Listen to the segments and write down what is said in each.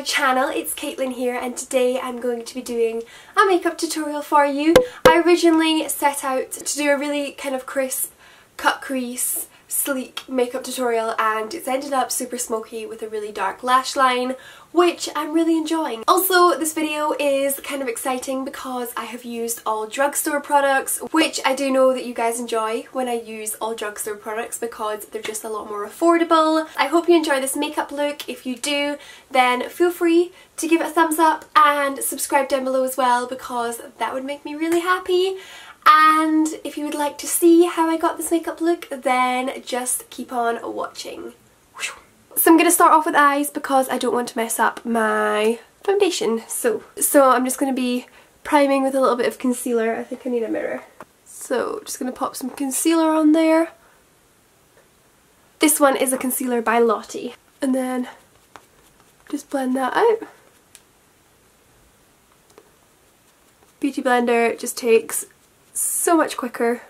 my channel, it's Caitlin here, and today I'm going to be doing a makeup tutorial for you. I originally set out to do a really kind of crisp, cut crease, sleek makeup tutorial, and it's ended up super smoky with a really dark lash line, which I'm really enjoying. Also, this video is kind of exciting because I have used all drugstore products, which I do know that you guys enjoy when I use all drugstore products because they're just a lot more affordable. I hope you enjoy this makeup look. If you do, then feel free to give it a thumbs up and subscribe down below as well, because that would make me really happy. And if you would like to see how I got this makeup look, then just keep on watching. So I'm going to start off with eyes because I don't want to mess up my foundation. So I'm just going to be priming with a little bit of concealer. I think I need a mirror. So just going to pop some concealer on there. This one is a concealer by Lottie. And then just blend that out. Beauty blender just takes so much quicker.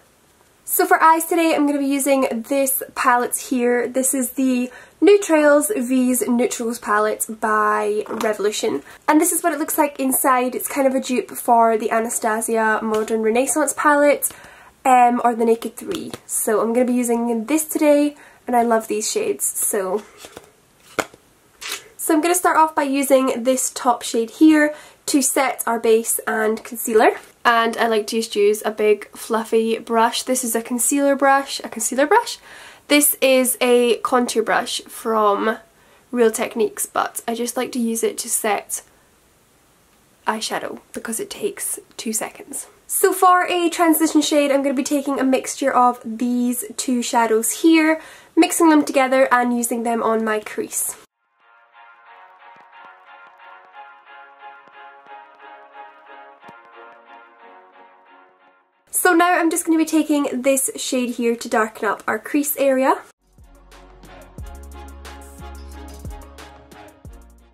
So for eyes today, I'm going to be using this palette here. This is the New Trails V's Neutrals palette by Revolution. And this is what it looks like inside. It's kind of a dupe for the Anastasia Modern Renaissance palette or the Naked 3. So I'm going to be using this today, and I love these shades. So I'm going to start off by using this top shade here to set our base and concealer. And I like to just use a big fluffy brush. This is a concealer brush. This is a contour brush from Real Techniques, but I just like to use it to set eyeshadow because it takes 2 seconds. So for a transition shade, I'm going to be taking a mixture of these two shadows here, mixing them together and using them on my crease. So now I'm just going to be taking this shade here to darken up our crease area.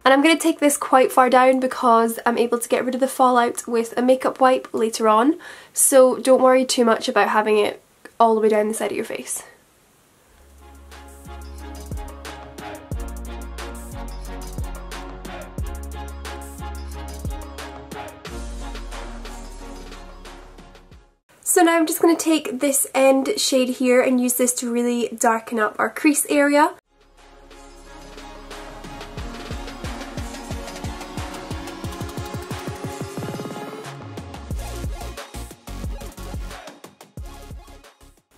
And I'm going to take this quite far down because I'm able to get rid of the fallout with a makeup wipe later on. So don't worry too much about having it all the way down the side of your face. So now I'm just going to take this end shade here and use this to really darken up our crease area.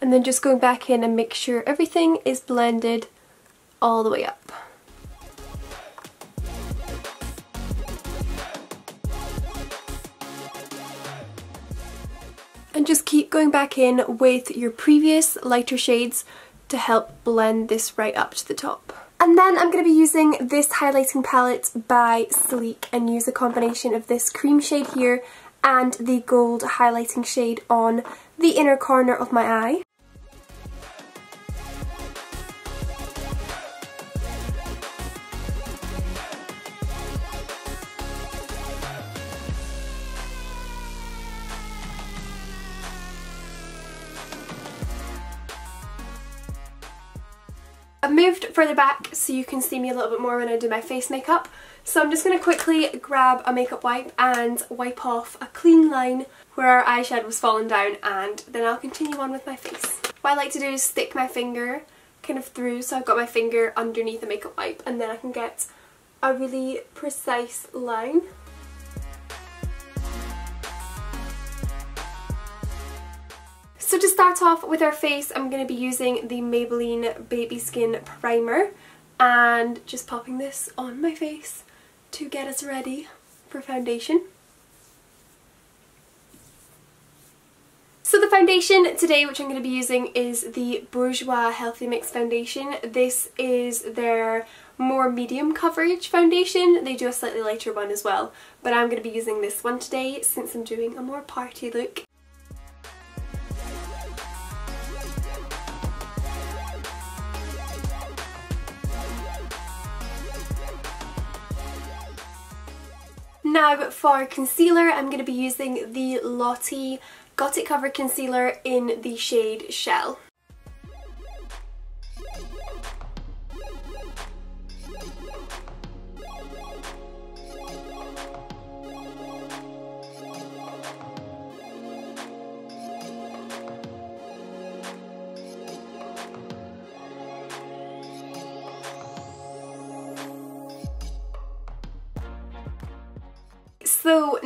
And then just going back in and make sure everything is blended all the way up. And just keep going back in with your previous lighter shades to help blend this right up to the top. And then I'm going to be using this highlighting palette by Sleek and use a combination of this cream shade here and the gold highlighting shade on the inner corner of my eye. I've moved further back so you can see me a little bit more when I do my face makeup. So I'm just going to quickly grab a makeup wipe and wipe off a clean line where our eyeshadow's fallen down, and then I'll continue on with my face. What I like to do is stick my finger kind of through, so I've got my finger underneath the makeup wipe, and then I can get a really precise line. So to start off with our face, I'm going to be using the Maybelline Baby Skin Primer and just popping this on my face to get us ready for foundation. So the foundation today which I'm going to be using is the Bourjois Healthy Mix foundation. This is their more medium coverage foundation. They do a slightly lighter one as well, but I'm going to be using this one today since I'm doing a more party look. Now for concealer, I'm going to be using the Lottie Got It Cover concealer in the shade Shell.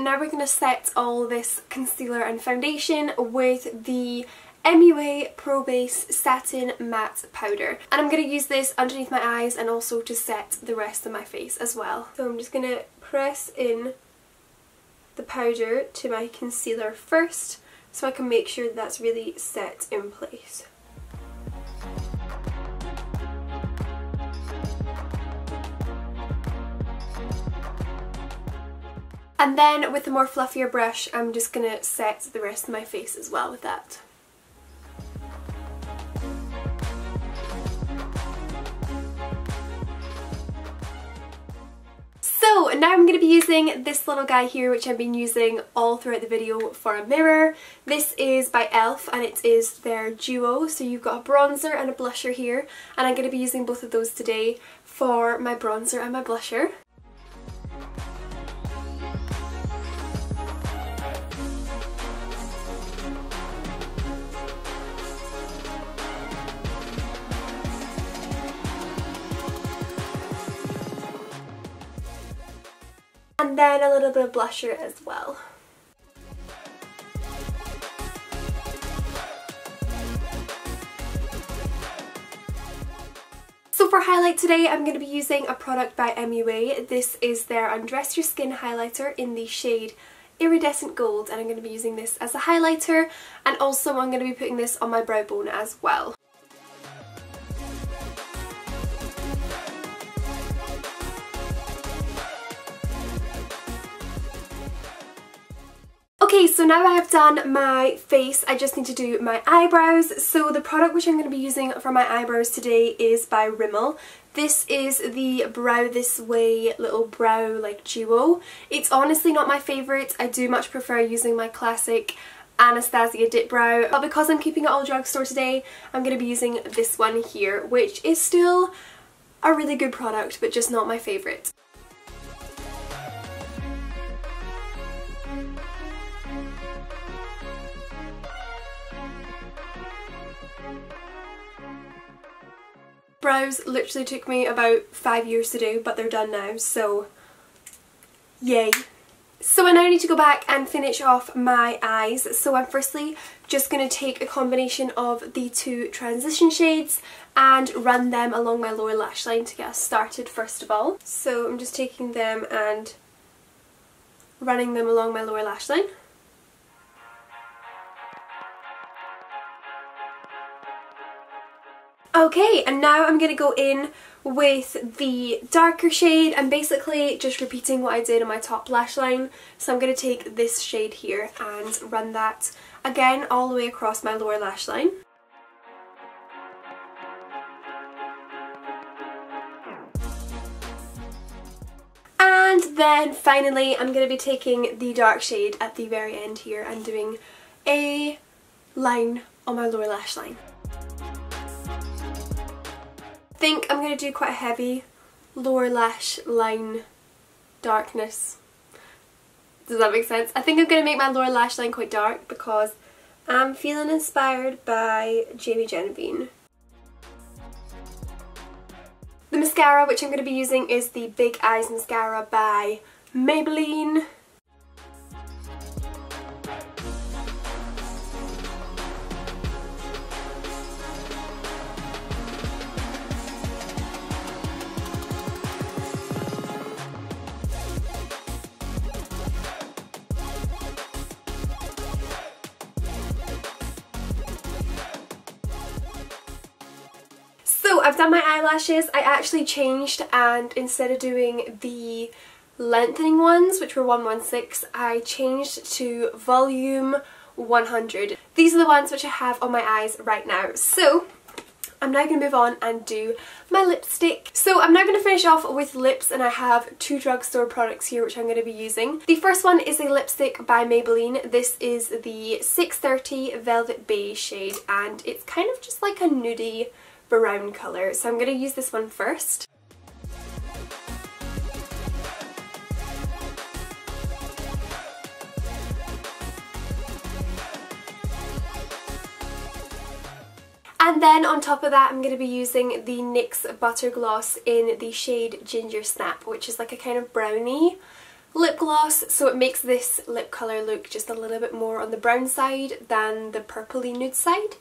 now we're going to set all this concealer and foundation with the MUA Pro Base Satin Matte Powder. And I'm going to use this underneath my eyes and also to set the rest of my face as well. So I'm just going to press in the powder to my concealer first, so I can make sure that that's really set in place. And then with a more fluffier brush, I'm just going to set the rest of my face as well with that. So now I'm going to be using this little guy here, which I've been using all throughout the video, for a mirror. This is by e.l.f. and it is their duo, so you've got a bronzer and a blusher here, and I'm going to be using both of those today for my bronzer and my blusher. And then a little bit of blusher as well. So for highlight today, I'm going to be using a product by MUA. This is their Undress Your Skin highlighter in the shade Iridescent Gold, and I'm going to be using this as a highlighter, and also I'm going to be putting this on my brow bone as well. Okay, so now I have done my face, I just need to do my eyebrows. So the product which I'm going to be using for my eyebrows today is by Rimmel. This is the Brow This Way little brow like duo. It's honestly not my favourite. I do much prefer using my classic Anastasia Dip Brow, but because I'm keeping it all drugstore today, I'm going to be using this one here, which is still a really good product, but just not my favourite. Brows literally took me about 5 years to do, but they're done now, so yay. So I now need to go back and finish off my eyes. So I'm firstly just going to take a combination of the two transition shades and run them along my lower lash line to get us started first of all. So I'm just taking them and running them along my lower lash line. Okay, and now I'm going to go in with the darker shade. I'm basically just repeating what I did on my top lash line. So I'm going to take this shade here and run that again all the way across my lower lash line. And then finally I'm going to be taking the dark shade at the very end here and doing a line on my lower lash line. I think I'm going to do quite a heavy lower lash line darkness. Does that make sense? I think I'm going to make my lower lash line quite dark because I'm feeling inspired by Jamie Genevieve. The mascara which I'm going to be using is the Big Eyes Mascara by Maybelline. I've done my eyelashes. I actually changed, and instead of doing the lengthening ones, which were 116, I changed to volume 100. These are the ones which I have on my eyes right now. So I'm now going to move on and do my lipstick. So I'm now going to finish off with lips, and I have two drugstore products here which I'm going to be using. The first one is a lipstick by Maybelline. This is the 630 Velvet Beige shade, and it's kind of just like a nudie brown colour, so I'm going to use this one first. And then on top of that I'm going to be using the NYX Butter Gloss in the shade Ginger Snap, which is like a kind of brownie lip gloss, so it makes this lip colour look just a little bit more on the brown side than the purpley nude side.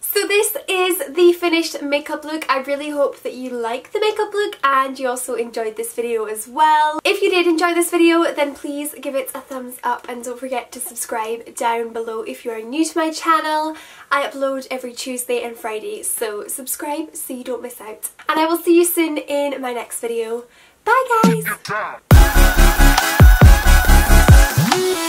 So this is the finished makeup look. I really hope that you like the makeup look and you also enjoyed this video as well. If you did enjoy this video, then please give it a thumbs up and don't forget to subscribe down below if you are new to my channel. I upload every Tuesday and Friday, so subscribe so you don't miss out. And I will see you soon in my next video. Bye guys!